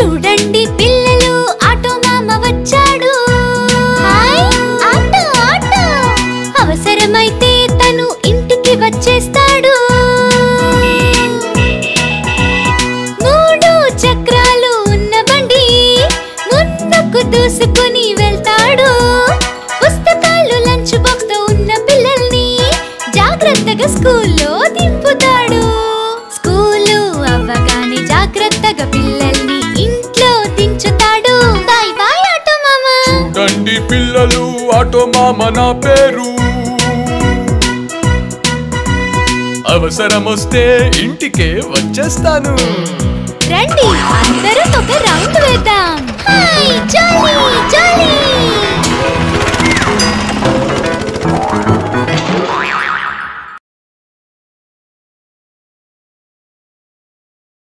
చూడండి పిల్లలు ఆటో మామ వచ్చాడు. హాయ్ ఆటో ఆటో, అవసరమైతే తను ఇంటికి వచ్చేస్తాడు. మూడు చక్రాలు ఉన్న బండి ముందుకు దూసుకుని వెళ్తాడు. పుస్తకాలు లంచ్ బాక్స్ తో ఉన్న పిల్లల్ని జాగ్రత్తగా స్కూల్లో దింపుతాడు. స్కూలు అవ్వగానే జాగ్రత్తగా పిల్లల్ని ఇంట్లో దించుతాడు. బై బై ఆటో మామా. చూడండి పిల్లలు ఆటో మామ నా పేరు, అవసరం వస్తే ఇంటికే వచ్చేస్తాను. రండి అందరం ఒక రౌండ్ వేద్దాం. హాయ్ జాలీ.